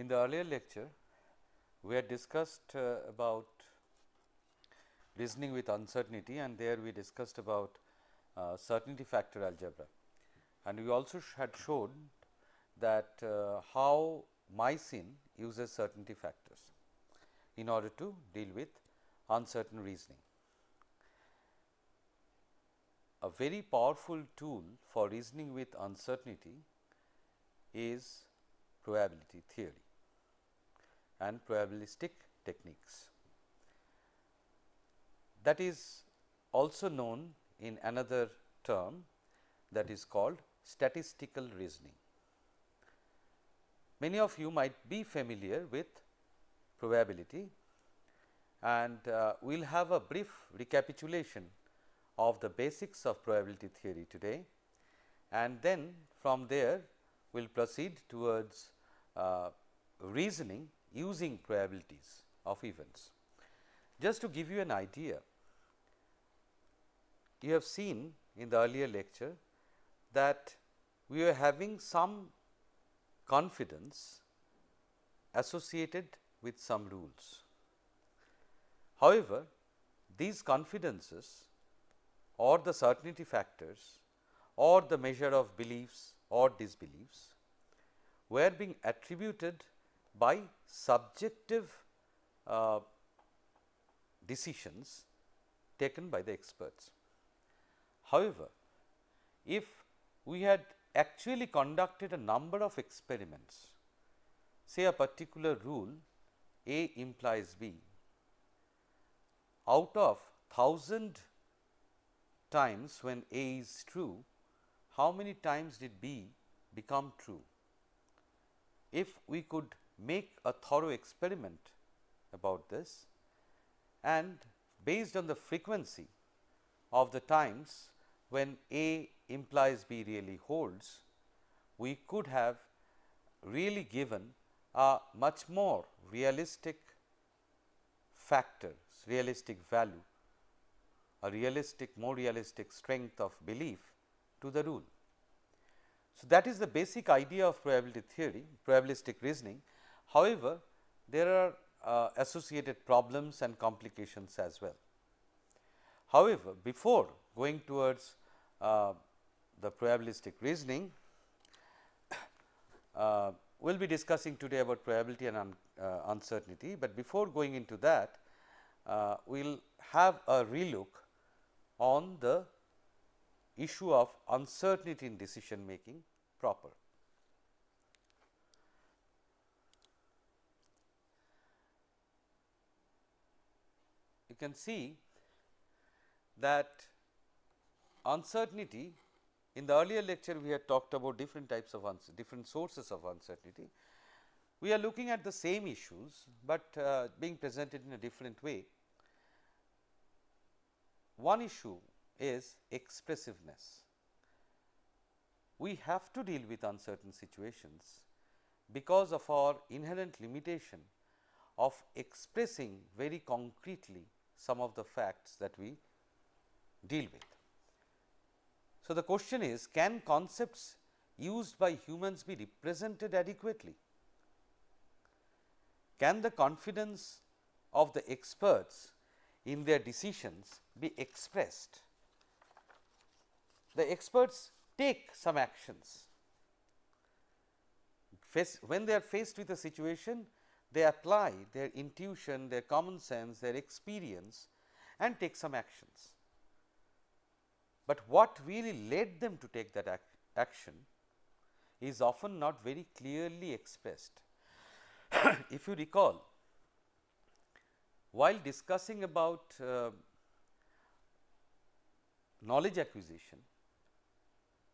In the earlier lecture, we had discussed about reasoning with uncertainty, and there we discussed about certainty factor algebra, and we also had shown that how MYCIN uses certainty factors in order to deal with uncertain reasoning. A very powerful tool for reasoning with uncertainty is probability theory and probabilistic techniques. That is also known in another term, that is called statistical reasoning. Many of you might be familiar with probability, and we will have a brief recapitulation of the basics of probability theory today, and then from there we will proceed towards reasoning using probabilities of events. Just to give you an idea, you have seen in the earlier lecture that we are having some confidence associated with some rules. However, these confidences or the certainty factors or the measure of beliefs or disbeliefs were being attributed by subjective decisions taken by the experts. However, if we had actually conducted a number of experiments, say a particular rule A implies B, out of 1000 times when A is true, how many times did B become true? If we could make a thorough experiment about this, and based on the frequency of the times when A implies B really holds, we could have really given a much more realistic factor, realistic value, a realistic, more realistic strength of belief to the rule. So, that is the basic idea of probability theory, probabilistic reasoning. However, there are associated problems and complications as well. However, before going towards the probabilistic reasoning, we will be discussing today about probability and uncertainty, but before going into that, we will have a relook on the issue of uncertainty in decision making proper. You can see that uncertainty, in the earlier lecture we had talked about different types of different sources of uncertainty. We are looking at the same issues, but being presented in a different way. One issue is expressiveness. We have to deal with uncertain situations because of our inherent limitation of expressing very concretely some of the facts that we deal with. So, the question is, can concepts used by humans be represented adequately? Can the confidence of the experts in their decisions be expressed? The experts take some actions. When they are faced with a situation, they apply their intuition, their common sense, their experience, and take some actions. But what really led them to take that action is often not very clearly expressed. If you recall, while discussing about knowledge acquisition,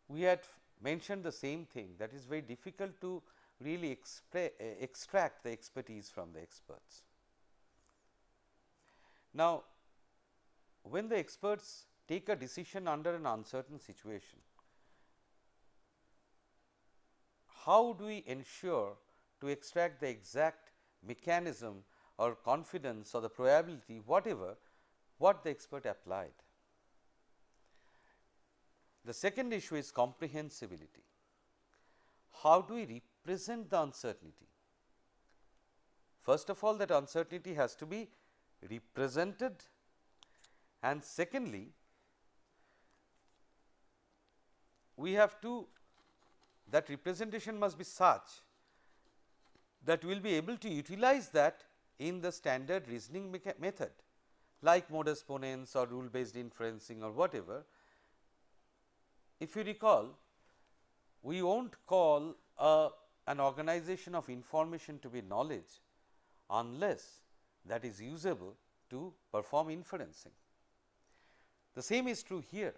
we had mentioned the same thing, that is very difficult to really extract the expertise from the experts. Now, when the experts take a decision under an uncertain situation, how do we ensure to extract the exact mechanism or confidence or the probability, whatever, what the expert applied? The second issue is comprehensibility. How do we represent the uncertainty? First of all, that uncertainty has to be represented, and secondly, we have to, that representation must be such that we will be able to utilize that in the standard reasoning method like modus ponens or rule based inferencing or whatever. If you recall, we will not call an organization of information to be knowledge unless that is usable to perform inferencing. The same is true here.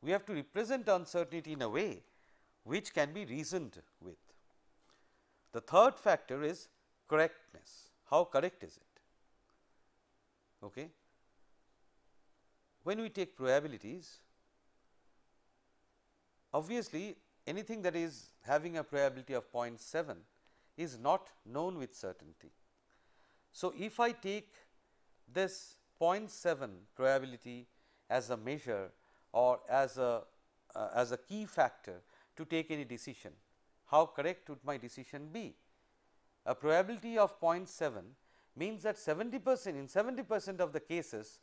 We have to represent uncertainty in a way which can be reasoned with. The third factor is correctness. How correct is it? Okay. When we take probabilities, obviously anything that is having a probability of 0.7 is not known with certainty. So, if I take this 0.7 probability as a measure or as a key factor to take any decision, how correct would my decision be? A probability of 0.7 means that 70%, in 70% of the cases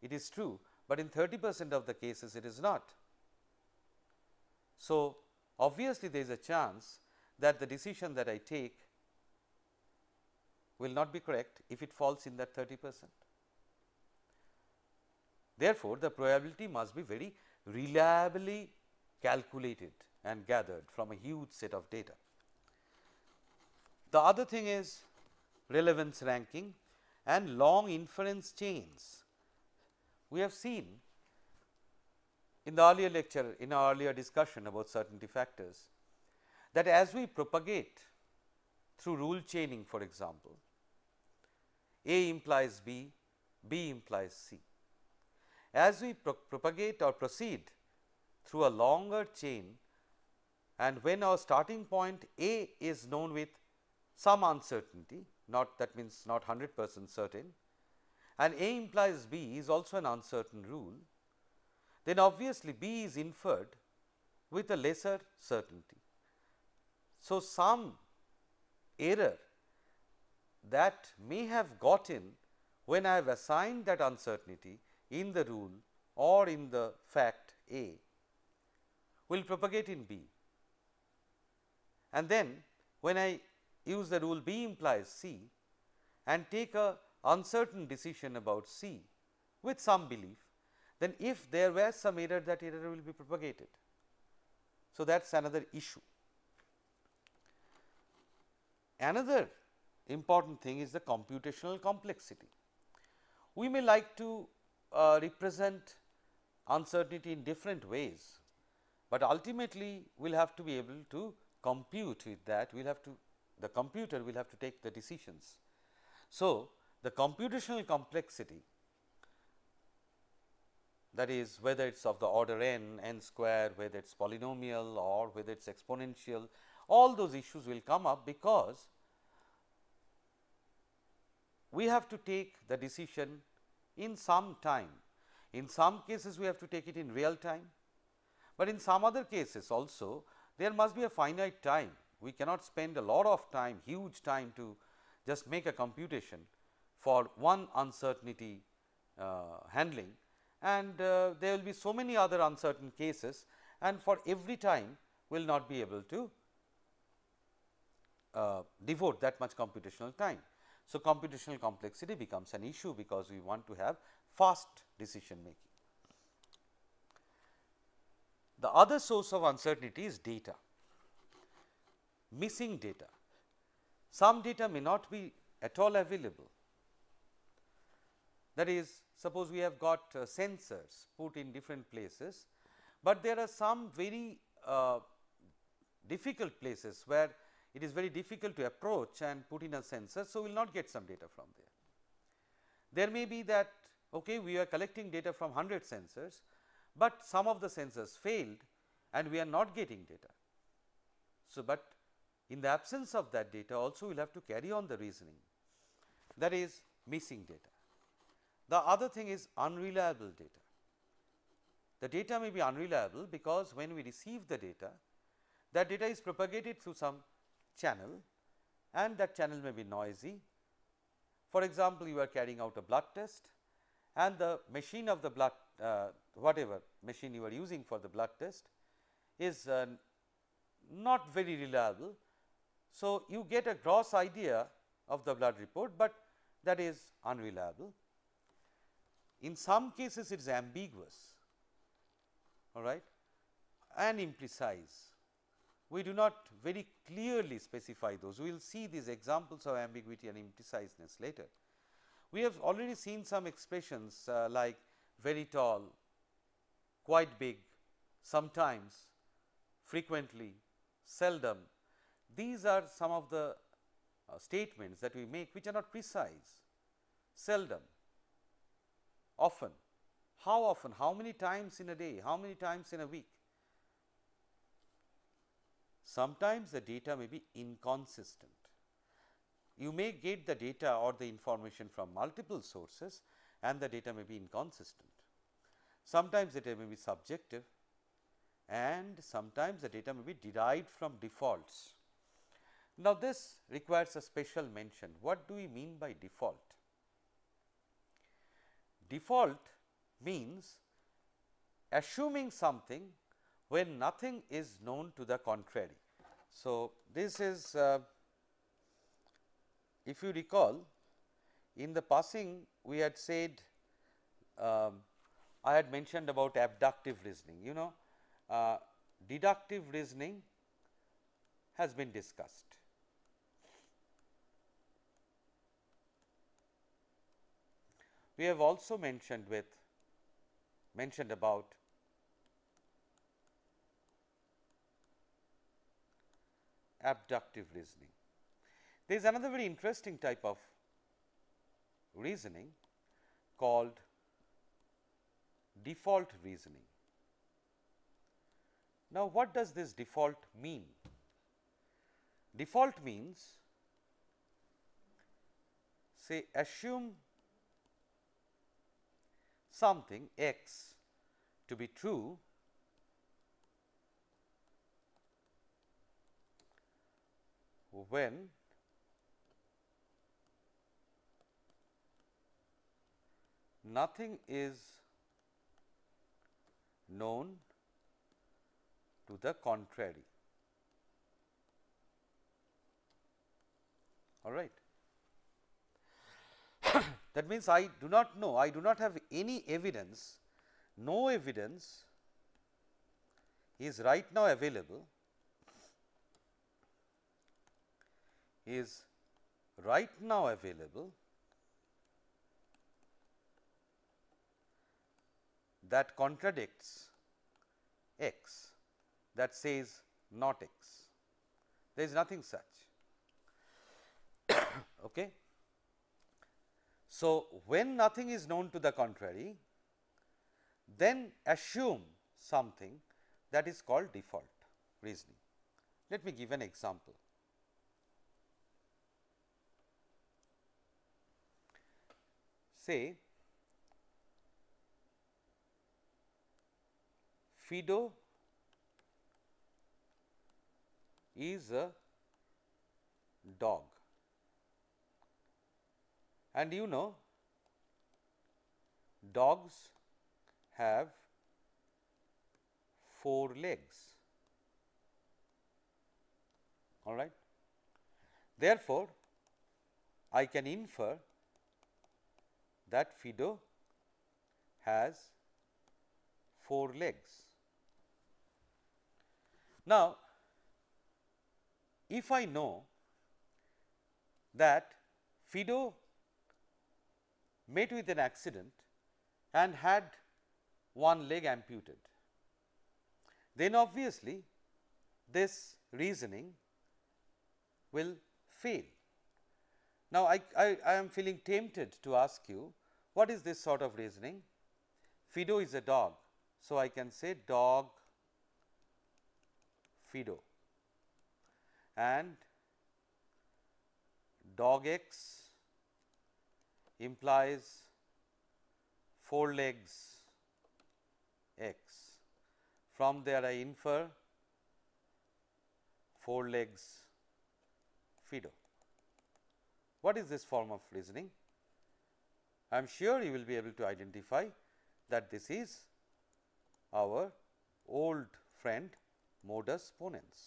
it is true, but in 30% of the cases it is not. So, obviously there is a chance that the decision that I take will not be correct if it falls in that 30%. Therefore, the probability must be very reliably calculated and gathered from a huge set of data. The other thing is relevance ranking and long inference chains. We have seen in the earlier lecture, in our earlier discussion about certainty factors, that as we propagate through rule chaining, for example, A implies B, B implies C. As we propagate or proceed through a longer chain, and when our starting point A is known with some uncertainty, not, that means not 100% certain, and A implies B is also an uncertain rule, then obviously B is inferred with a lesser certainty. So, some error that may have gotten when I have assigned that uncertainty in the rule or in the fact A will propagate in B, and then when I use the rule B implies C and take a uncertain decision about C with some belief, then if there were some error, that error will be propagated. So, that is another issue. Another important thing is the computational complexity. We may like to represent uncertainty in different ways, but ultimately we will have to be able to compute with that, the computer will have to take the decisions. So, the computational complexity, that is whether it is of the order n, n square, whether it is polynomial or whether it is exponential, all those issues will come up because we have to take the decision in some time. In some cases we have to take it in real time, but in some other cases also there must be a finite time. We cannot spend a lot of time, huge time, to just make a computation for one uncertainty handling, and there will be so many other uncertain cases, and for every time we will not be able to devote that much computational time. So, computational complexity becomes an issue because we want to have fast decision making. The other source of uncertainty is data, missing data. Some data may not be at all available. That is, suppose we have got sensors put in different places, but there are some very difficult places where it is very difficult to approach and put in a sensor. So, we will not get some data from there. There may be that, okay, we are collecting data from 100 sensors, but some of the sensors failed and we are not getting data. So, but in the absence of that data also we will have to carry on the reasoning, that is missing data. The other thing is unreliable data. The data may be unreliable because when we receive the data, that data is propagated through some channel, and that channel may be noisy For example, you are carrying out a blood test and the machine of the blood, whatever machine you are using for the blood test is not very reliable. So, you get a gross idea of the blood report, but that is unreliable. In some cases it is ambiguous, all right, and imprecise. We do not very clearly specify those. We will see these examples of ambiguity and impreciseness later. We have already seen some expressions like very tall, quite big, sometimes, frequently, seldom. These are some of the statements that we make which are not precise. Seldom, often, how many times in a day, how many times in a week. Sometimes the data may be inconsistent. You may get the data or the information from multiple sources and the data may be inconsistent. Sometimes the data may be subjective and sometimes the data may be derived from defaults. Now, this requires a special mention. What do we mean by default? Default means assuming something when nothing is known to the contrary. So, this is if you recall, in the passing we had said, I had mentioned about abductive reasoning, you know, deductive reasoning has been discussed. We have also mentioned about abductive reasoning. There is another very interesting type of reasoning called default reasoning. Now, what does this default mean? Default means, say, assume something X to be true when nothing is known to the contrary. All right. That means, I do not know, I do not have any evidence, no evidence is right now available, that contradicts X, that says not X. There is nothing such. Okay. So, when nothing is known to the contrary, then assume something, that is called default reasoning. Let me give an example. Say, Fido is a dog, and you know dogs have 4 legs, all right. Therefore, I can infer that Fido has 4 legs. Now, if I know that Fido met with an accident and had 1 leg amputed, then obviously this reasoning will fail. Now, I am feeling tempted to ask you, what is this sort of reasoning? Fido is a dog, so I can say dog Fido, and dog X implies 4 legs X. From there I infer 4 legs Fido. What is this form of reasoning? I am sure you will be able to identify that this is our old friend modus ponens,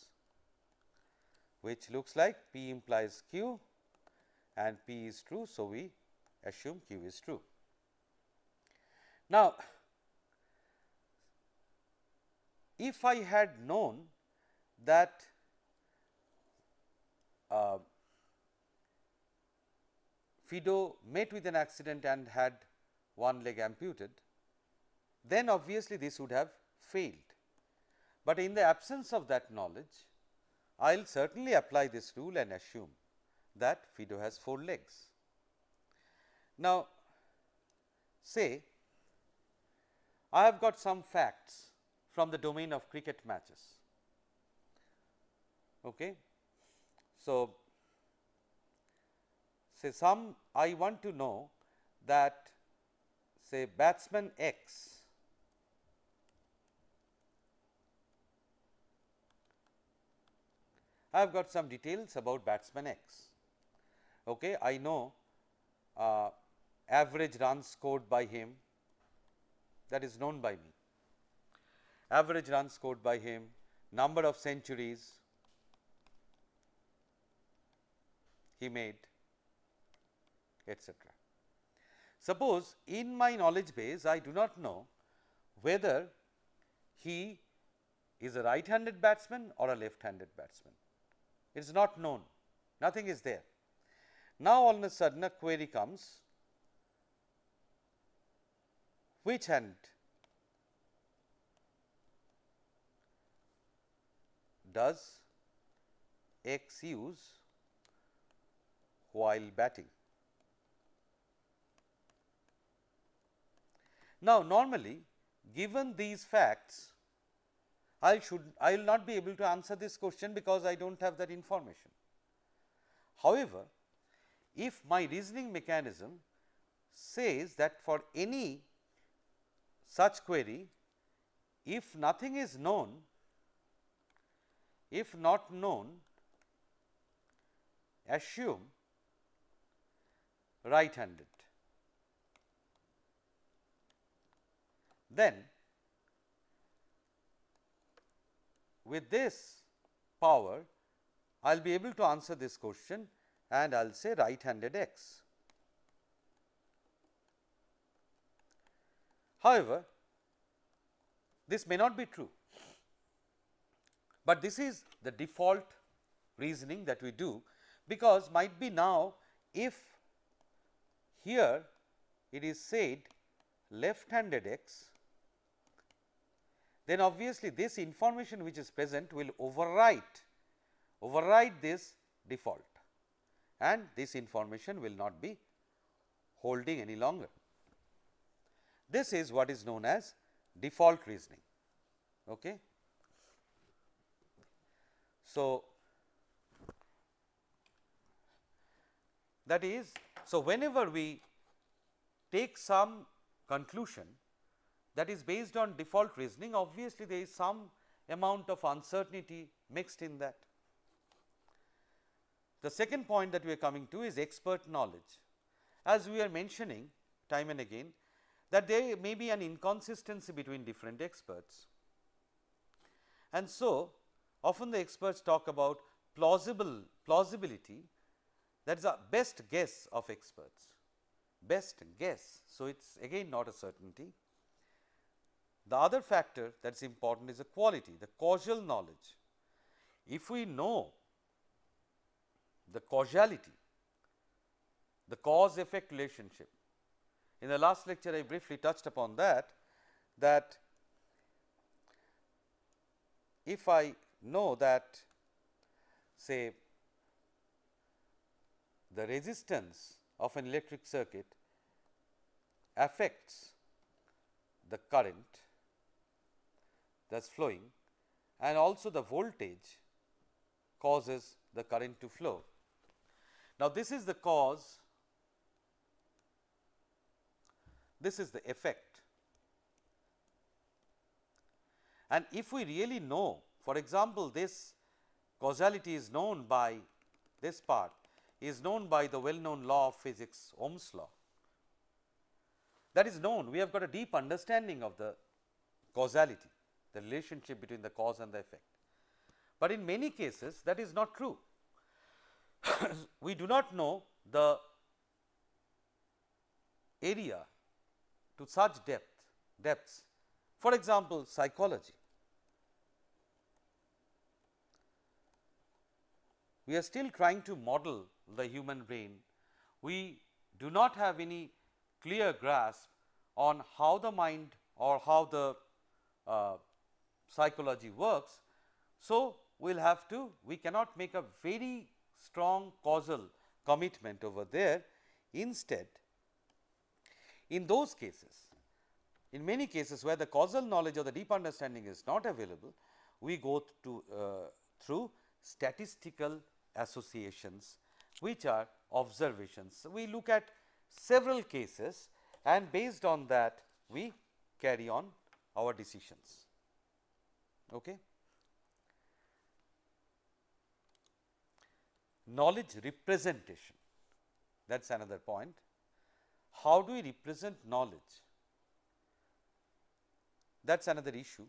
which looks like P implies Q and P is true. So, we assume Q is true. Now, if I had known that Fido met with an accident and had one leg amputated, then obviously this would have failed. But in the absence of that knowledge, I will certainly apply this rule and assume that Fido has 4 legs. Now, say I have got some facts from the domain of cricket matches. Okay. So, say I want to know that say batsman X I have got some details about batsman X. Okay, I know average runs scored by him, that is known by me, average runs scored by him, number of centuries he made, etc. Suppose in my knowledge base I do not know whether he is a right handed batsman or a left handed batsman. It is not known, nothing is there. Now, all of a sudden a query comes, which hand does X use while batting? Now, normally given these facts, I will not be able to answer this question because I do not have that information. However, if my reasoning mechanism says that for any such query, if nothing is known, if not known, assume right handed, then with this power I will be able to answer this question and I will say right handed X. However, this may not be true, but this is the default reasoning that we do, because might be now if here it is said left handed X, then obviously this information which is present will override this default, and this information will not be holding any longer. This is what is known as default reasoning. Okay. So, that is, so whenever we take some conclusion that is based on default reasoning, obviously there is some amount of uncertainty mixed in that. The second point that we are coming to is expert knowledge. As we are mentioning time and again, that there may be an inconsistency between different experts, and so often the experts talk about plausibility, that is a best guess of experts, best guess. So, it is again not a certainty. The other factor that is important is the quality, the causal knowledge. If we know the causality, the cause effect relationship, in the last lecture I briefly touched upon that, that if I know that say the resistance of an electric circuit affects the current that is flowing, and also the voltage causes the current to flow. Now, this is the cause, this is the effect, and if we really know, for example, this causality is known by this part, is known by the well known law of physics, Ohm's law. That is known, we have got a deep understanding of the causality, the relationship between the cause and the effect, but in many cases that is not true. We do not know the area to such depths. For example, psychology. We are still trying to model the human brain. We do not have any clear grasp on how the mind or how the psychology works. So, we cannot make a very strong causal commitment over there. Instead, in those cases, in many cases where the causal knowledge or the deep understanding is not available, we go to through statistical associations, which are observations. We look at several cases and based on that we carry on our decisions. Okay. Knowledge representation, that is another point. How do we represent knowledge? That is another issue.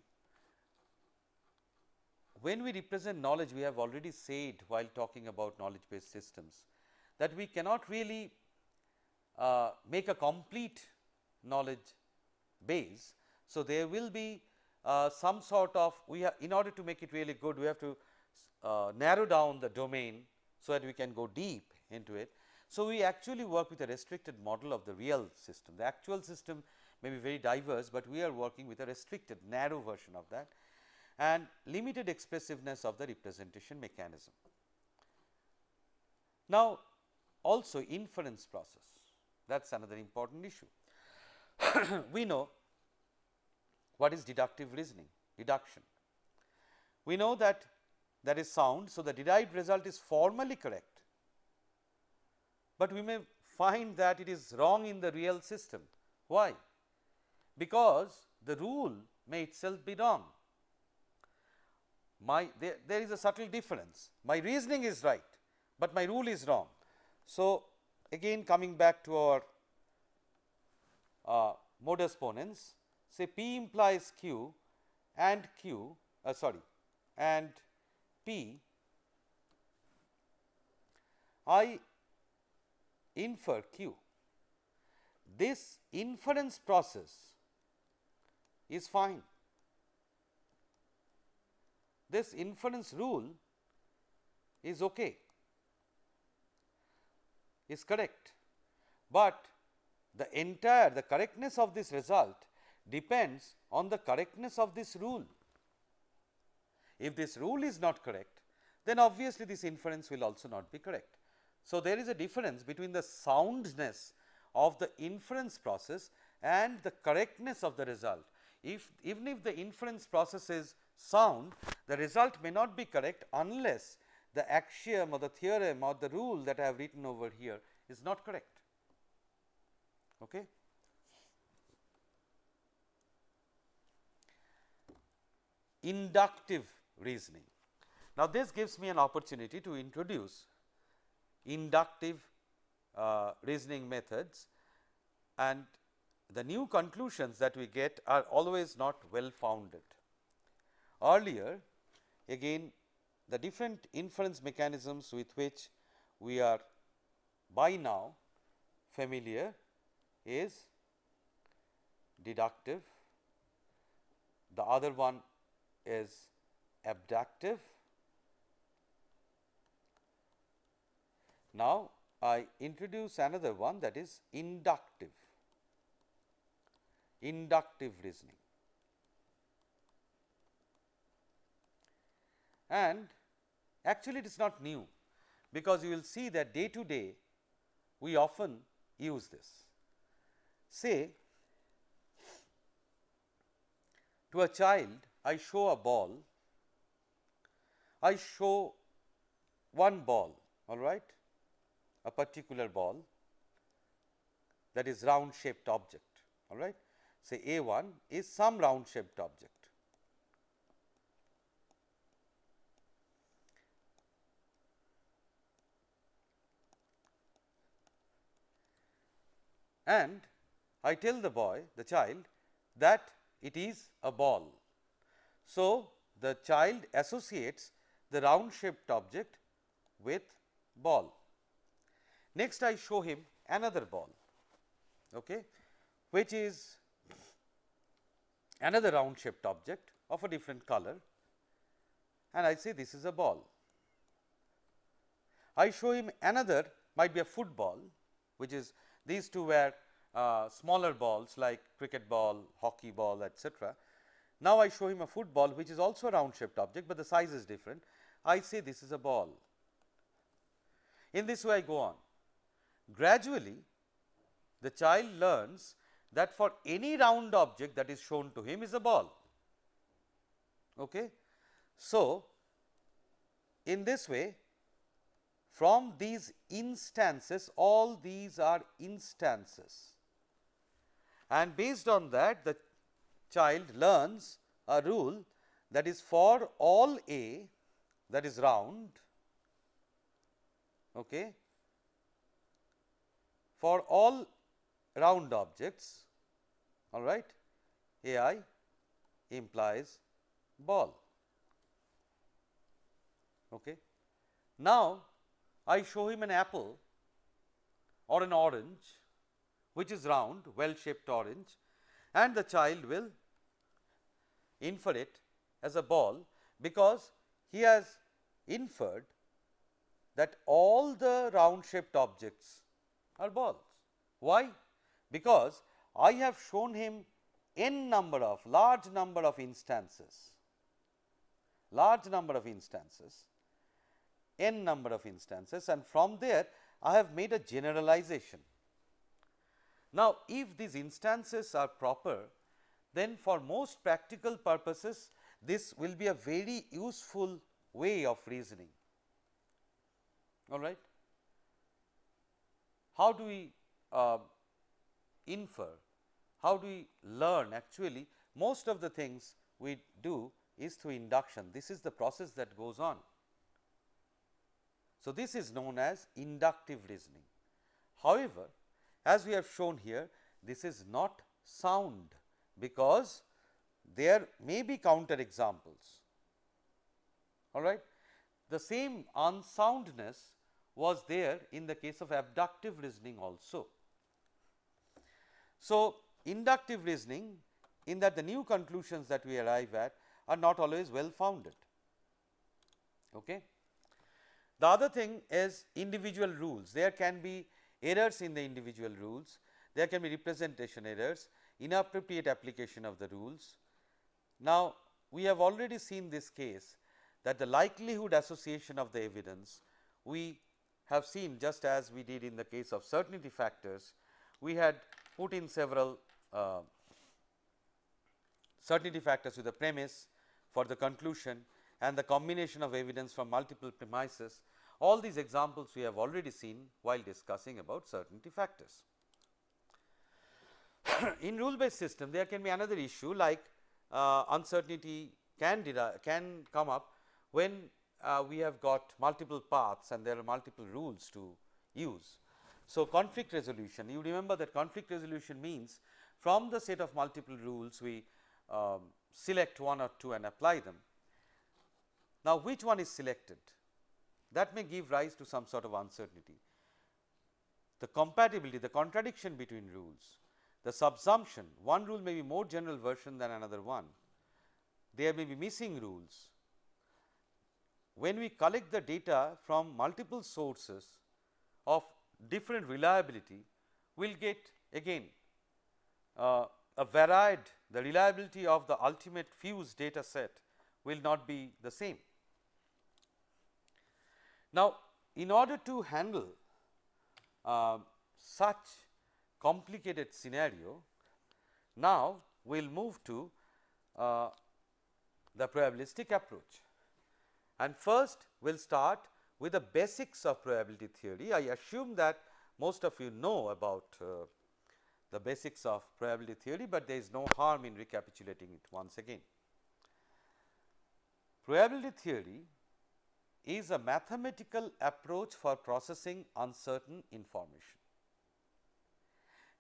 When we represent knowledge, we have already said while talking about knowledge based systems that we cannot really make a complete knowledge base. So, there will be some sort of, in order to make it really good, we have to narrow down the domain so that we can go deep into it. So, we actually work with a restricted model of the real system. The actual system may be very diverse, but we are working with a restricted narrow version of that, and limited expressiveness of the representation mechanism. Now, also inference process, that is another important issue. We know what is deductive reasoning, deduction. We know that that is sound, so the derived result is formally correct, but we may find that it is wrong in the real system. Why? Because the rule may itself be wrong. There is a subtle difference. My reasoning is right, but my rule is wrong. So, again coming back to our modus ponens, say P implies P, I infer Q. This inference process is fine. This inference rule is okay, is correct, but the correctness of this result depends on the correctness of this rule. If this rule is not correct, then obviously this inference will also not be correct. So, there is a difference between the soundness of the inference process and the correctness of the result. Even if the inference process is sound, the result may not be correct unless the axiom or the theorem or the rule that I have written over here is not correct. Okay. Inductive reasoning. Now, this gives me an opportunity to introduce inductive reasoning methods, and the new conclusions that we get are always not well founded. Earlier, again, the different inference mechanisms with which we are by now familiar is deductive, the other one is abductive. Now, I introduce another one, that is inductive, inductive reasoning. And actually it is not new, because you will see that day to day we often use this. Say to a child, I show a ball, I show one ball, all right, a particular ball, that is round shaped object, all right. Say A1 is some round shaped object. and I tell the boy, the child, that it is a ball. So, the child associates the round shaped object with ball. Next, I show him another ball, okay, which is another round shaped object of a different color, and I say this is a ball. I show him another, might be a football, which is these two were smaller balls like cricket ball, hockey ball, etc. Now, I show him a football which is also a round shaped object, but the size is different. I say this is a ball. In this way I go on. Gradually, the child learns that for any round object that is shown to him is a ball. Okay? So, in this way, from these instances, all these are instances, and based on that the child learns a rule that is for all A that is round, okay, for all round objects, all right, AI implies ball. Okay. Now, I show him an apple or an orange which is round, well shaped orange, and the child will infer it as a ball, because he has inferred that all the round shaped objects are balls. Why? Because I have shown him large number of instances, and from there I have made a generalization. Now, if these instances are proper, then for most practical purposes this will be a very useful way of reasoning. All right. How do we infer? How do we learn? Actually, most of the things we do is through induction. This is the process that goes on. So, this is known as inductive reasoning. However, as we have shown here, this is not sound, because there may be counter examples. All right. The same unsoundness was there in the case of abductive reasoning also. So, inductive reasoning, in that the new conclusions that we arrive at are not always well founded. Okay. The other thing is individual rules. There can be errors in the individual rules, there can be representation errors, inappropriate application of the rules. Now, we have already seen this case that the likelihood association of the evidence, we have seen just as we did in the case of certainty factors, we had put in several certainty factors with a premise for the conclusion and the combination of evidence from multiple premises. All these examples we have already seen while discussing about certainty factors. In rule based system, there can be another issue like uncertainty can come up when we have got multiple paths and there are multiple rules to use. So, conflict resolution, you remember that conflict resolution means from the set of multiple rules we select one or two and apply them. Now, which one is selected? That may give rise to some sort of uncertainty. The compatibility, the contradiction between rules, the subsumption, one rule may be more general version than another one, there may be missing rules. When we collect the data from multiple sources of different reliability, we will get again the reliability of the ultimate fused data set will not be the same. Now, in order to handle such complicated scenario, now we will move to the probabilistic approach, and first we will start with the basics of probability theory. I assume that most of you know about the basics of probability theory, but there is no harm in recapitulating it once again. Probability theory is a mathematical approach for processing uncertain information,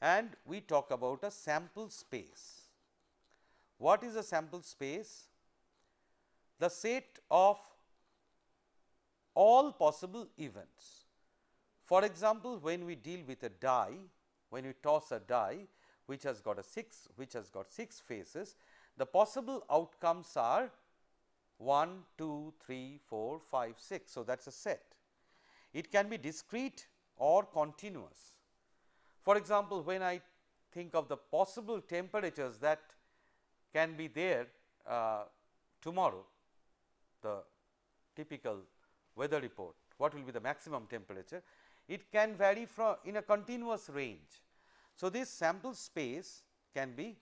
and we talk about a sample space. What is a sample space? The set of all possible events. For example, when we deal with a die, when we toss a die which has got six faces, the possible outcomes are 1, 2, 3, 4, 5, 6. So, that is a set. It can be discrete or continuous. For example, when I think of the possible temperatures that can be there tomorrow, the typical weather report, what will be the maximum temperature, it can vary from in a continuous range. So, this sample space can be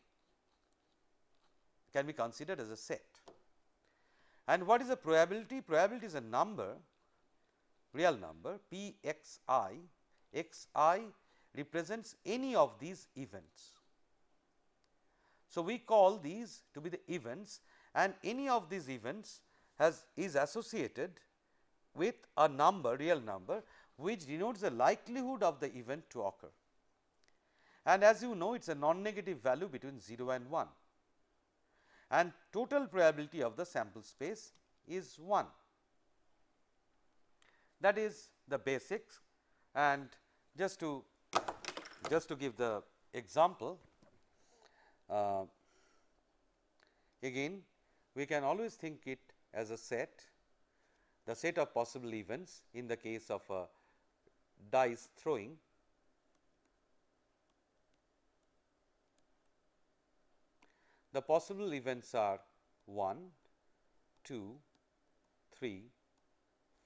considered as a set. And what is a probability? Probability is a number, real number p x I. X I represents any of these events. So, we call these to be the events, and any of these events is associated with a number, real number, which denotes the likelihood of the event to occur. And as you know, it is a non-negative value between 0 and 1, and total probability of the sample space is 1. That is the basics. And just to give the example, again we can always think it as a set, the set of possible events in the case of a dice throwing. The possible events are 1, 2, 3,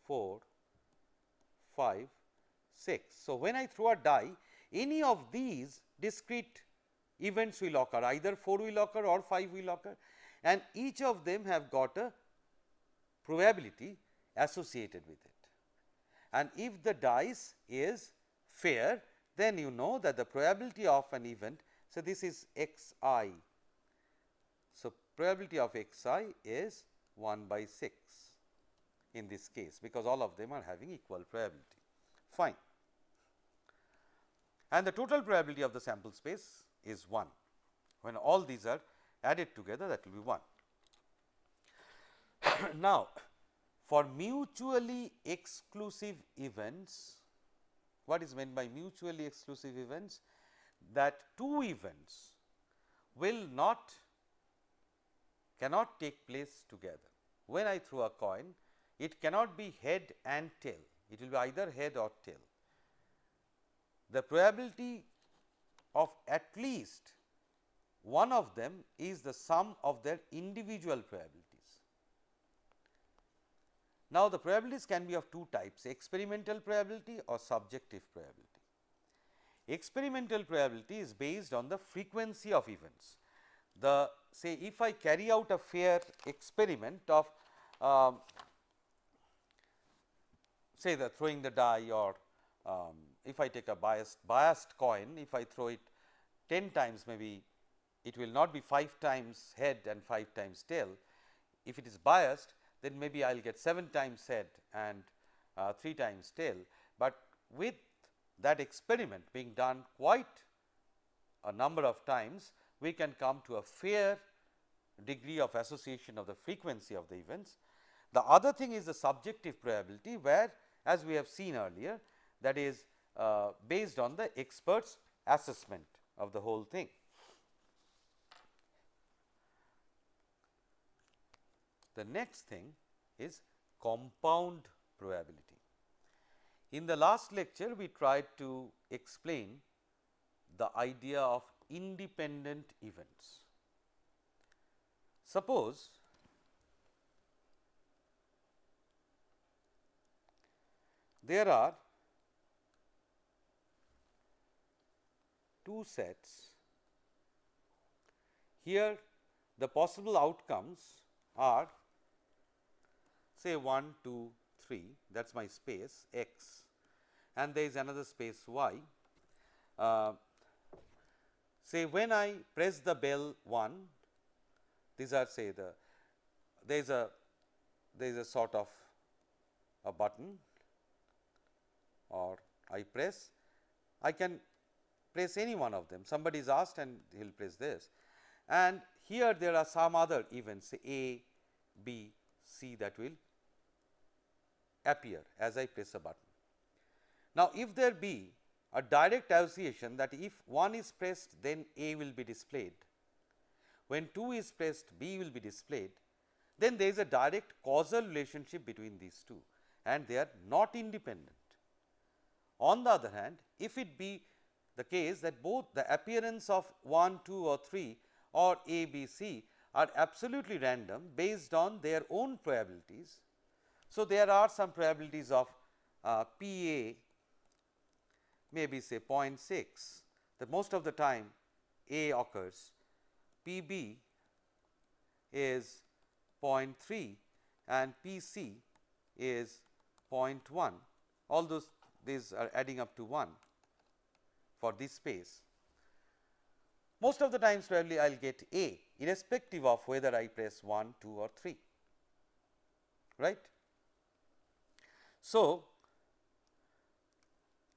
4, 5, 6. So, when I throw a die, any of these discrete events will occur, either 4 will occur or 5 will occur, and each of them have got a probability associated with it. And if the dice is fair, then you know that the probability of an event, so this is x I. So, probability of x I is 1 by 6 in this case, because all of them are having equal probability, fine. And the total probability of the sample space is 1. When all these are added together, that will be 1. Now, for mutually exclusive events, what is meant by mutually exclusive events? That two events will cannot take place together. When I throw a coin, it cannot be head and tail, it will be either head or tail. The probability of at least one of them is the sum of their individual probabilities. Now, the probabilities can be of two types: experimental probability or subjective probability. Experimental probability is based on the frequency of events. Say if I carry out a fair experiment of say the throwing the die, or if I take a biased coin, if I throw it 10 times, maybe it will not be 5 times head and 5 times tail. If it is biased, then maybe I will get 7 times head and 3 times tail. But with that experiment being done quite a number of times, we can come to a fair degree of association of the frequency of the events. The other thing is the subjective probability, where, as we have seen earlier, that is based on the expert's assessment of the whole thing. The next thing is compound probability. In the last lecture, we tried to explain the idea of independent events. Suppose there are two sets. Here the possible outcomes are, say, 1, 2, 3, that is my space x, and there is another space y. Say when I press the bell 1, these are, say, there is a sort of a button, or I press, I can place any one of them. Somebody is asked and he will place this, and here there are some other events say A, B, C that will appear as I press a button. Now, if there be a direct association that if 1 is pressed then A will be displayed, when 2 is pressed B will be displayed, then there is a direct causal relationship between these two and they are not independent. On the other hand, if it be the case that both the appearance of 1, 2 or 3 or A, B, C are absolutely random based on their own probabilities. So, there are some probabilities of P A maybe say 0.6, that most of the time A occurs, P B is 0.3 and P C is 0.1, all those these are adding up to 1 for this space. Most of the times probably I will get A irrespective of whether I press 1, 2 or 3, right. So,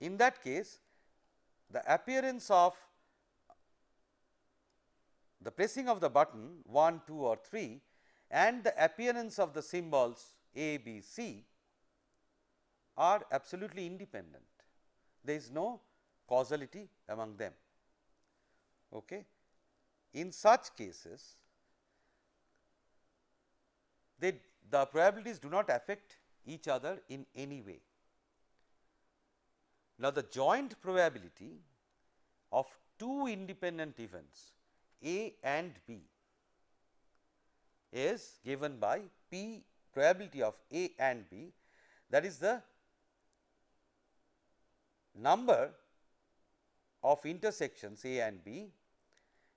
in that case the appearance of the pressing of the button 1, 2 or 3 and the appearance of the symbols A, B, C are absolutely independent. There is no causality among them. Okay. In such cases, the probabilities do not affect each other in any way. Now, the joint probability of two independent events A and B is given by P probability of A and B, that is the number of intersections A and B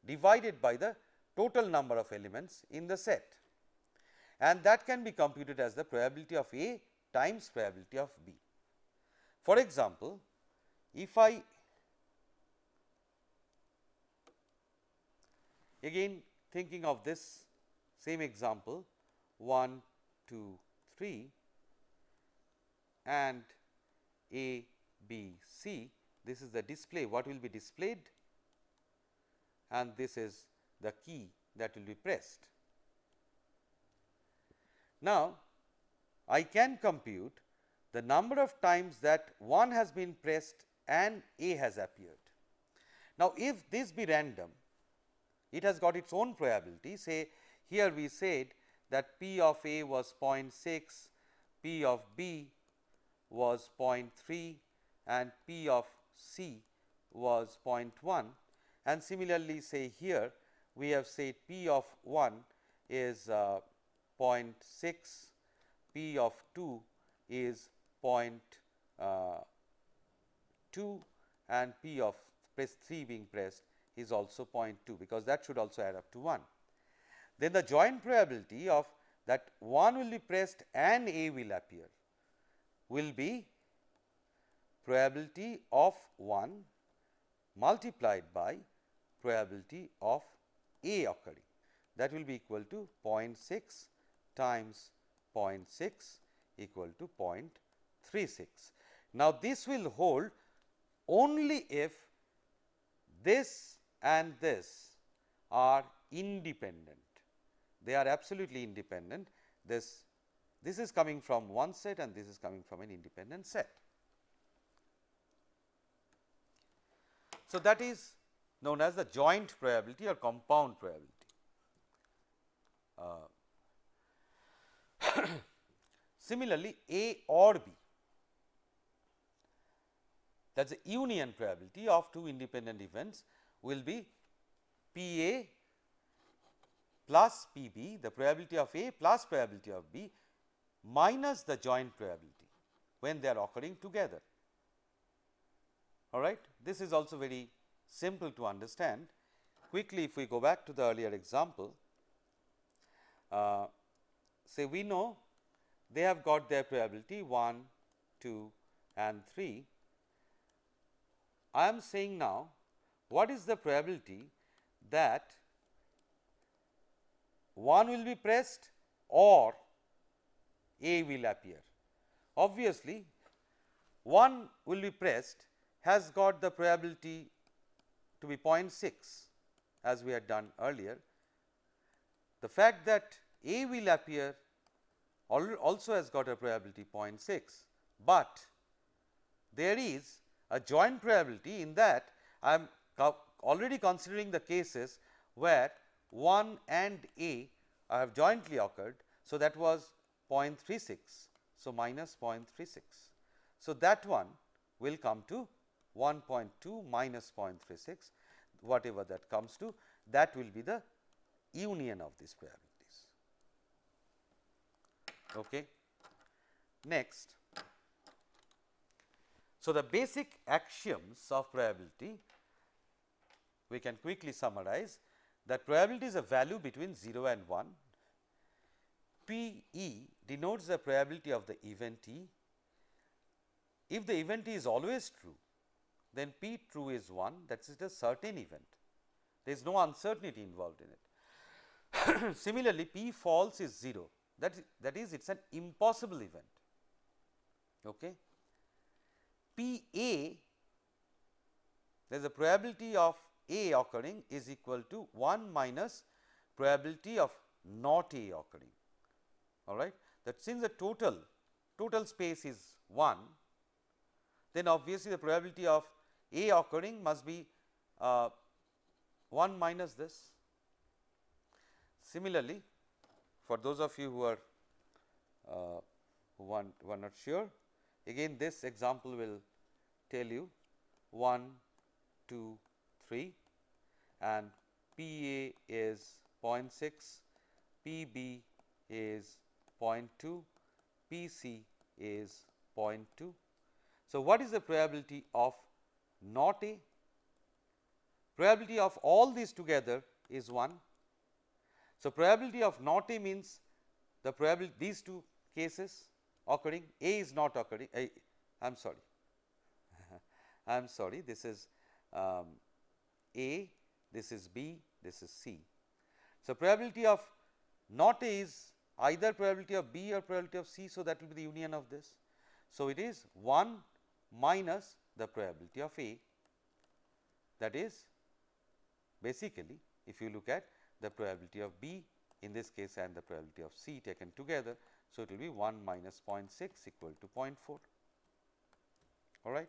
divided by the total number of elements in the set, and that can be computed as the probability of A times probability of B. For example, if I again thinking of this same example 1, 2, 3 and A, B, C, this is the display what will be displayed and this is the key that will be pressed. Now, I can compute the number of times that 1 has been pressed and A has appeared. Now, if this be random, it has got its own probability. Say here we said that P of A was 0.6, P of B was 0.3 and P of C was 0.1, and similarly say here we have said P of 1 is 0.6, P of 2 is 0.2 and P of press 3 being pressed is also 0.2, because that should also add up to 1. Then the joint probability of that 1 will be pressed and A will appear will be probability of 1 multiplied by probability of A occurring, that will be equal to 0.6 times 0.6 equal to 0.36. Now, this will hold only if this and this are independent. They are absolutely independent. This is coming from one set and this is coming from an independent set. So, that is known as the joint probability or compound probability. Similarly, A or B, that is the union probability of two independent events will be P A plus P B, the probability of A plus probability of B minus the joint probability when they are occurring together. All right. This is also very simple to understand. Quickly, if we go back to the earlier example, say we know they have got their probability 1, 2 and 3. I am saying now what is the probability that 1 will be pressed or A will appear. Obviously, 1 will be pressed has got the probability to be 0.6 as we had done earlier, the fact that A will appear also has got a probability 0.6, but there is a joint probability in that I am already considering the cases where 1 and A have jointly occurred. So, that was 0.36, so minus 0.36. So, that one will come to 1.2 minus 0.36, whatever that comes to, that will be the union of these probabilities. Okay. Next, so the basic axioms of probability we can quickly summarize, that probability is a value between 0 and 1, PE denotes the probability of the event E. If the event E is always true, then P true is 1, that is a certain event, there is no uncertainty involved in it. Similarly, P false is 0, that is it is an impossible event. Okay. P A, there is a probability of A occurring is equal to 1 minus probability of not A occurring, all right. That since the total space is 1, then obviously the probability of A occurring must be 1 minus this. Similarly, for those of you who are who are not sure, again this example will tell you 1, 2, 3 and PA is 0.6, PB is 0.2, PC is 0.2. So, what is the probability of not A? Probability of all these together is 1. So, probability of not A means the probability these two cases occurring, A is not occurring, I am sorry, this is A, this is B, this is C. So, probability of not A is either probability of B or probability of C, so that will be the union of this. So, it is 1 minus the probability of A, that is basically if you look at the probability of B in this case and the probability of C taken together. So, it will be 1 minus 0.6 equal to 0.4, all right.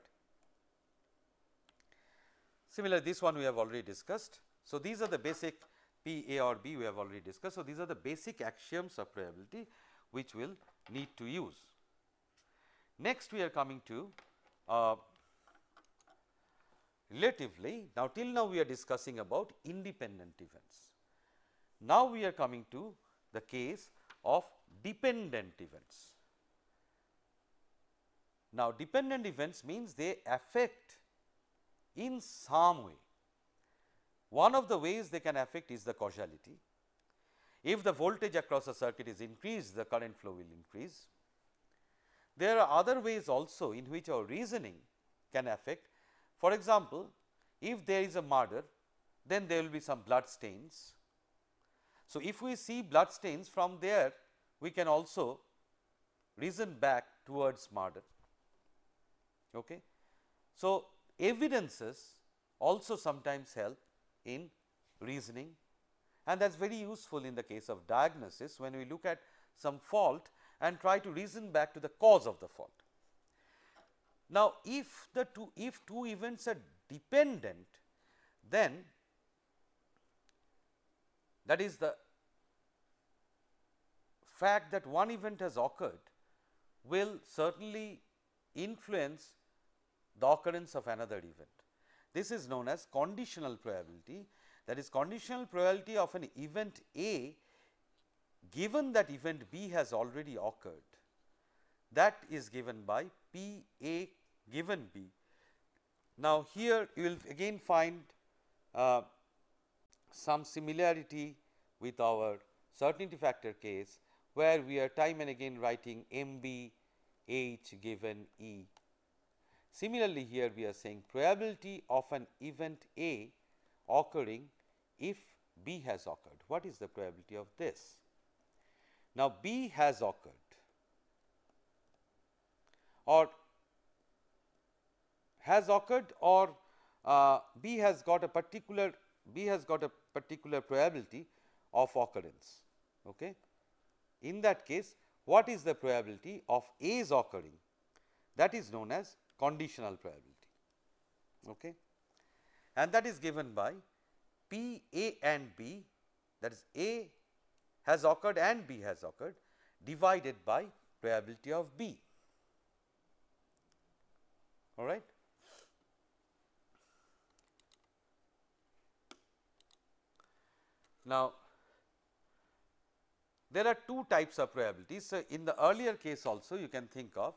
Similarly, this one we have already discussed. So, these are the basic P, A or B we have already discussed. So, these are the basic axioms of probability which we will need to use. Next, we are coming to relatively, now till now we are discussing about independent events. Now, we are coming to the case of dependent events. Now, dependent events means they affect in some way. One of the ways they can affect is the causality. If the voltage across a circuit is increased, the current flow will increase. There are other ways also in which our reasoning can affect. For example, if there is a murder, then there will be some blood stains. So, if we see blood stains, from there we can also reason back towards murder. Okay. So, evidences also sometimes help in reasoning, and that is very useful in the case of diagnosis when we look at some fault and try to reason back to the cause of the fault. Now, if two events are dependent, then that is the fact that one event has occurred will certainly influence the occurrence of another event. This is known as conditional probability, that is conditional probability of an event A given that event B has already occurred, that is given by P A given B. Now, here you will again find some similarity with our certainty factor case, where we are time and again writing MB H given E. Similarly, here we are saying probability of an event A occurring if B has occurred. What is the probability of this? Now, B has occurred, or B has got a particular probability of occurrence. Okay. In that case, what is the probability of A's occurring? That is known as conditional probability. Okay. And that is given by P A and B, that is A has occurred and B has occurred, divided by probability of B. All right. Now, there are two types of probabilities. So, in the earlier case also you can think of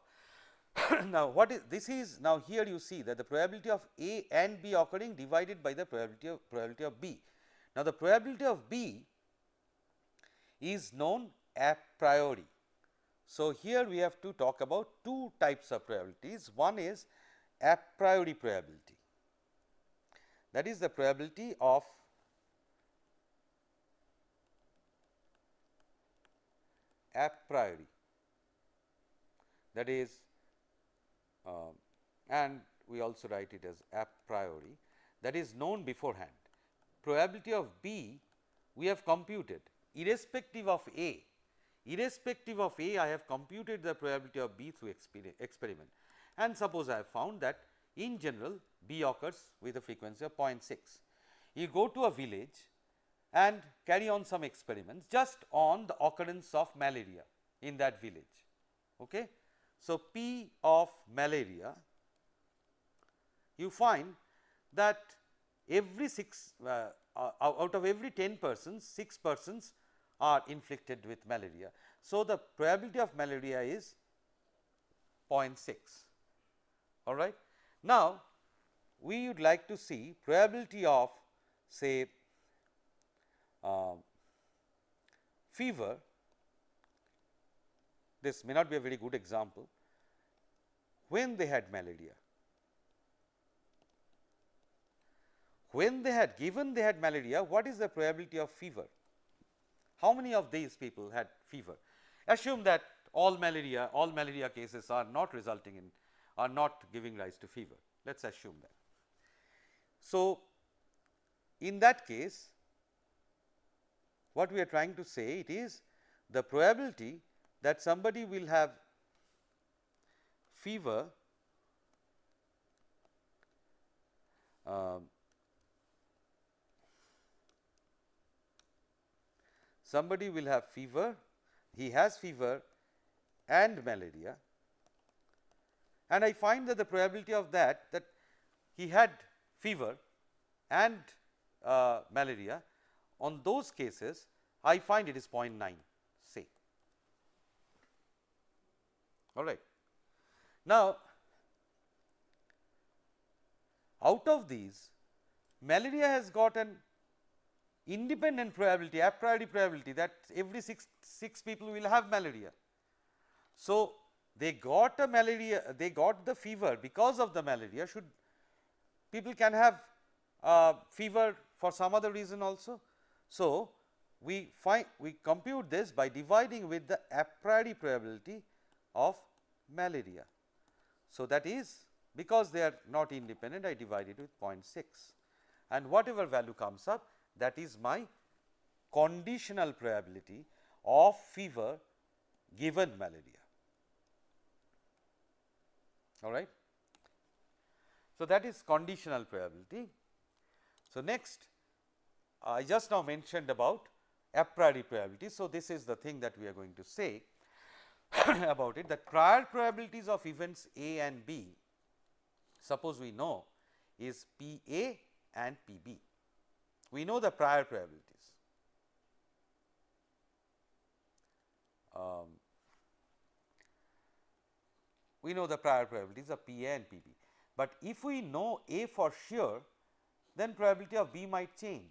now what is this is now here you see that the probability of A and B occurring divided by the probability of B. Now, the probability of B is known a priori. So, here we have to talk about two types of probabilities. One is a priori probability, that is the probability of a priori, that is and we also write it as a priori, that is known beforehand. Probability of B we have computed irrespective of A. Irrespective of A, I have computed the probability of B through experiment, and suppose I have found that in general B occurs with a frequency of 0.6. You go to a village and carry on some experiments just on the occurrence of malaria in that village. Okay. So, P of malaria, you find that every 6 out of every 10 persons, 6 persons are inflicted with malaria. So, the probability of malaria is 0.6. All right. Now, we would like to see probability of say fever. This may not be a very good example, when they had malaria. When they had given they had malaria, what is the probability of fever? How many of these people had fever? Assume that all malaria cases are not resulting in, are not giving rise to fever. Let us assume that. So, in that case, what we are trying to say, it is the probability that somebody will have fever he has fever and malaria, and I find that the probability of that he had fever and malaria, on those cases I find it is 0.9 say. All right. Now, out of these, malaria has got an independent probability, a priori probability, that every six people will have malaria. So, they got the fever because of the malaria. Should people can have fever for some other reason also. So, we compute this by dividing with the a priori probability of malaria. So, that is because they are not independent, I divide it with 0.6, and whatever value comes up, that is my conditional probability of fever given malaria. All right. So, that is conditional probability. So, next I just now mentioned about a priori probability. So, this is the thing that we are going to say about it, that prior probabilities of events A and B, suppose we know, is P A and P B. We know the prior probabilities. We know the prior probabilities of P A and P B, but if we know A for sure, then probability of B might change.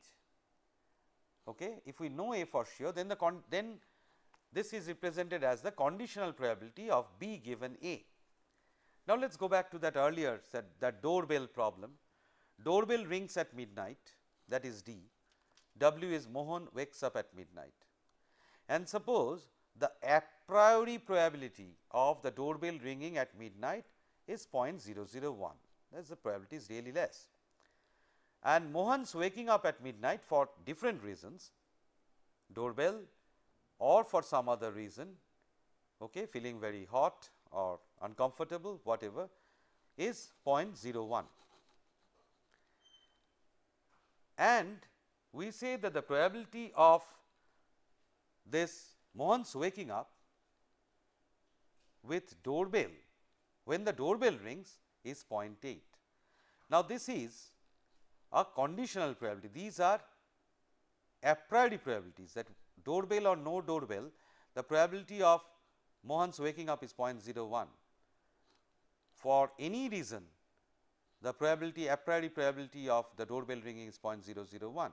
Okay. If we know A for sure, then this is represented as the conditional probability of B given A. Now, let us go back to that earlier said that doorbell problem. Doorbell rings at midnight, that is D. W is Mohan wakes up at midnight, and suppose the a priori probability of the doorbell ringing at midnight is 0.001, that is the probability is really less. and Mohan's waking up at midnight for different reasons, doorbell or for some other reason, okay, feeling very hot or uncomfortable, whatever, is 0.01. And we say that the probability of this Mohan's waking up with doorbell when the doorbell rings is 0.8. Now, this is a conditional probability. These are a priori probabilities, that doorbell or no doorbell, the probability of Mohan's waking up is 0.01. For any reason, the probability, a priori probability of the doorbell ringing is 0.001,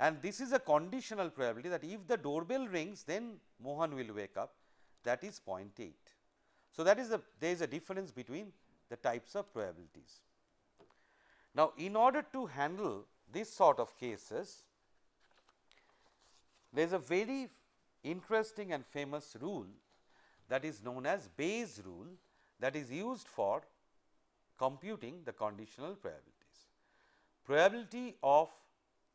and this is a conditional probability that if the doorbell rings, then Mohan will wake up, that is 0.8. So, that is there is a difference between the types of probabilities. Now, in order to handle this sort of cases, there is a very interesting and famous rule that is known as Bayes' rule, that is used for computing the conditional probabilities. Probability of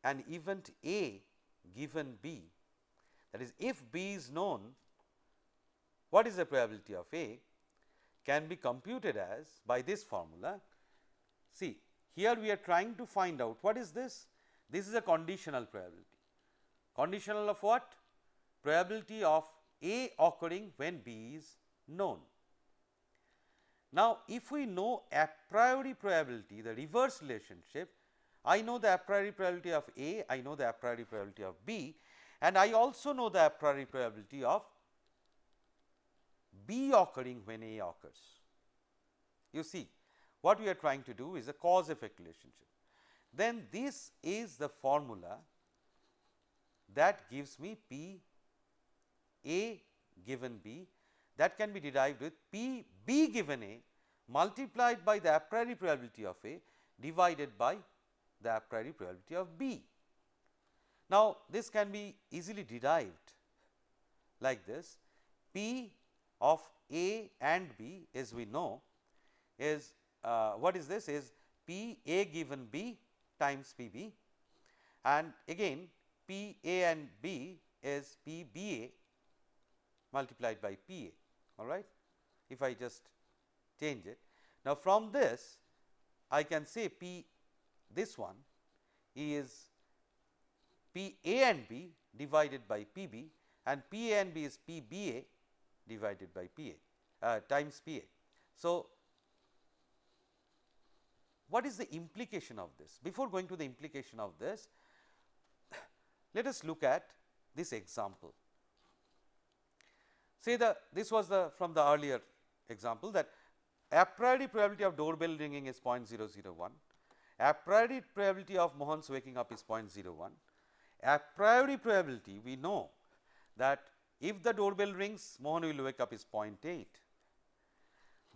an event A given B, that is if B is known, what is the probability of A, can be computed as by this formula. See, here we are trying to find out what is this? This is a conditional probability. Conditional of what? Probability of A occurring when B is known. Now, if we know a priori probability, the reverse relationship, I know the a priori probability of A, I know the a priori probability of B, and I also know the a priori probability of B occurring when A occurs. You see, what we are trying to do is a cause effect relationship. Then this is the formula that gives me P A given B, that can be derived with P B given A multiplied by the a priori probability of A divided by the a priori probability of B. Now, this can be easily derived like this: P of A and B, as we know, is what is this? Is P A given B times P B, and again P A and B is P B A multiplied by P A, all right, if I just change it. Now, from this I can say P, this one is P A and B divided by P B, and P A and B is P B A divided by P A times P A. So, what is the implication of this? Before going to the implication of this, let us look at this example. Say this was from the earlier example, that a priori probability of doorbell ringing is 0.001, a priori probability of Mohan's waking up is 0.01, a priori probability we know that if the doorbell rings, Mohan will wake up is 0.8.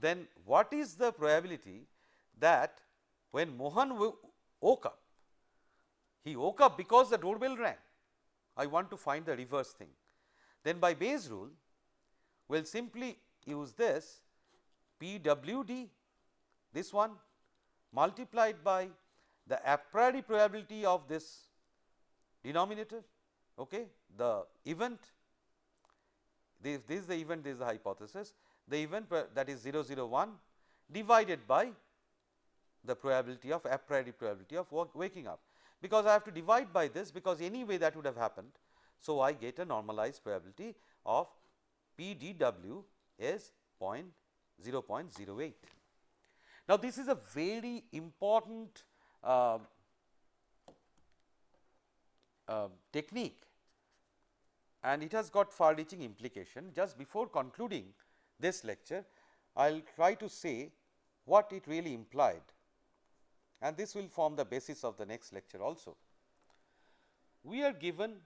Then what is the probability that when Mohan woke up, he woke up because the doorbell rang? I want to find the reverse thing. Then by Bayes' rule, we will simply use this PWD, this one, multiplied by the a priori probability of this denominator, okay, the event, this is the event, this is the hypothesis, the event that is 001 divided by the probability of a priori probability of waking up, because I have to divide by this, because anyway that would have happened. So, I get a normalized probability of PDW is 0.08. Now, this is a very important technique, and it has got far reaching implication. Just before concluding this lecture, I will try to say what it really implied, and this will form the basis of the next lecture also. We are given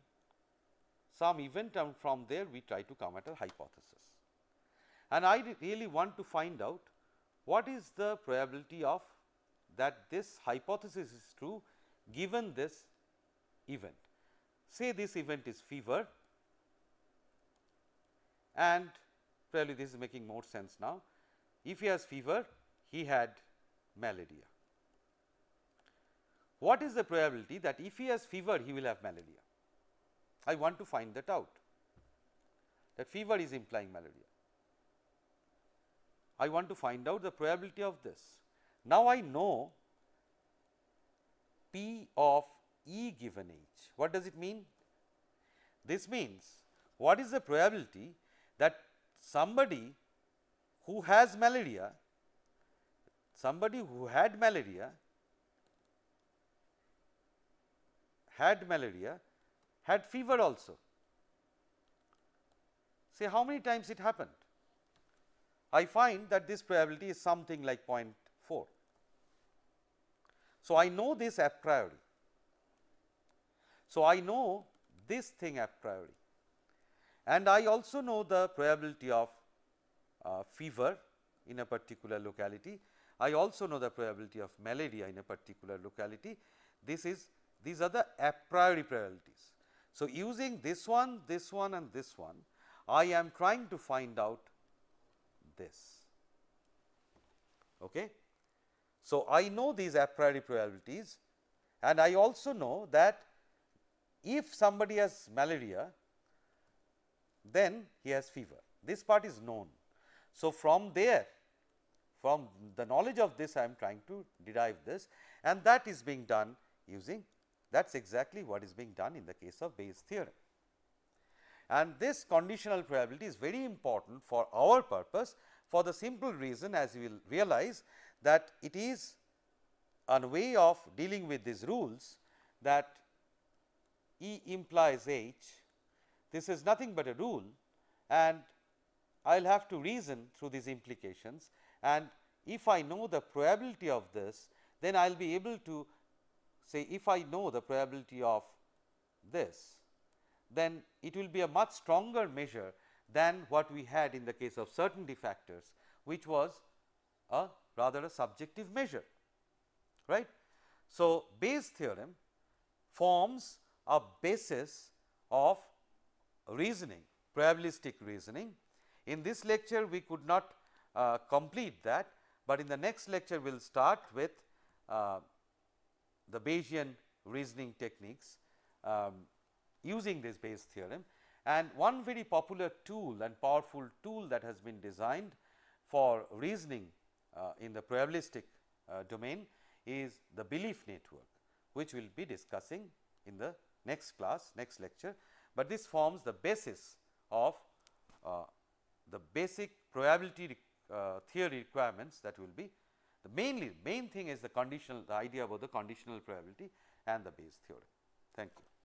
some event, and from there we try to come at a hypothesis, and I really want to find out what is the probability of that this hypothesis is true given this event. Say this event is fever, and probably this is making more sense now. If he has fever, he had malaria. what is the probability that if he has fever he will have malaria? I want to find that out, that fever is implying malaria. I want to find out the probability of this. Now I know P of E given H. What does it mean? This means what is the probability that somebody who has malaria, somebody who had malaria, had fever also. Say how many times it happened? I find that this probability is something like 0.4. So I know this a priori. So I know this thing a priori, and I also know the probability of fever in a particular locality. I also know the probability of malaria in a particular locality. These are the a priori probabilities. So using this one and this one, I am trying to find out this. Okay. So I know these a priori probabilities, and I also know that if somebody has malaria, then he has fever. This part is known. So from there, from the knowledge of this, I am trying to derive this, and that is being done using, that is exactly what is being done in the case of Bayes' theorem. And this conditional probability is very important for our purpose, for the simple reason, as you will realize, that it is a way of dealing with these rules, that E implies H, this is nothing but a rule, and I will have to reason through these implications, and if I know the probability of this, then I will be able to say, if I know the probability of this, then it will be a much stronger measure than what we had in the case of certainty factors, which was a rather a subjective measure, right. So Bayes' theorem forms a basis of reasoning, probabilistic reasoning. In this lecture we could not complete that, but in the next lecture we will start with the Bayesian reasoning techniques using this Bayes' theorem. And one very popular tool and powerful tool that has been designed for reasoning in the probabilistic domain is the belief network, which we will be discussing in the next class, next lecture. But this forms the basis of the basic probability theory requirements that will be the main thing is the idea about the conditional probability and the Bayes' theorem. Thank you.